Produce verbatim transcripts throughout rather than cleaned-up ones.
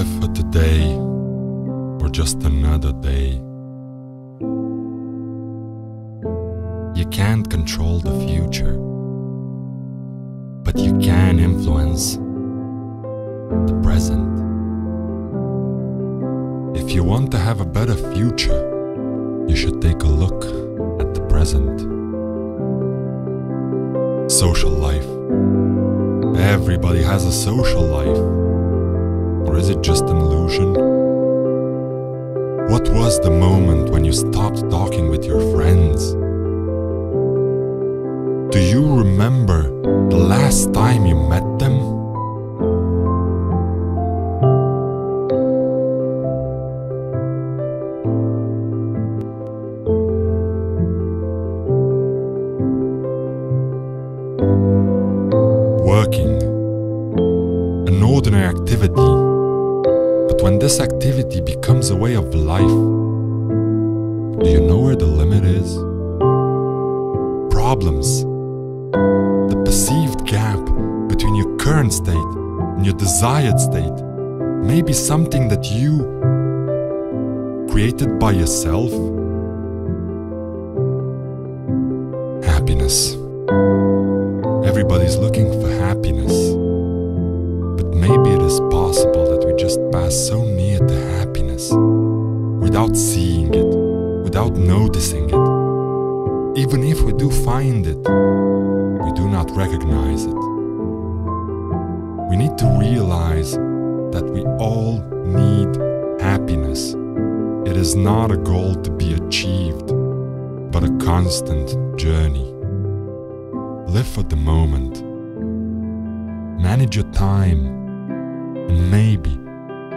live for today, or just another day. You can't control the future, but you can influence the present. If you want to have a better future, you should take a look at the present. Social life. Everybody has a social life, or is it just an illusion? What was the moment when you stopped talking with your friends? Do you remember the last time you met them? Working, an ordinary activity, but when this activity becomes a way of life, do you know where the limit is? Problems, the perceived gap between your current state and your desired state, may be something that you created by yourself. Happiness. Everybody's looking for happiness, but maybe it is possible that we just pass so near to happiness without seeing it, without noticing it. Even if we do find it, we do not recognize it. We need to realize that we all need happiness. It is not a goal to be achieved, but a constant journey. Live for the moment, manage your time, and maybe,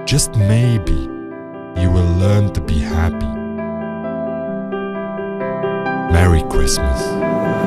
just maybe, you will learn to be happy. Merry Christmas.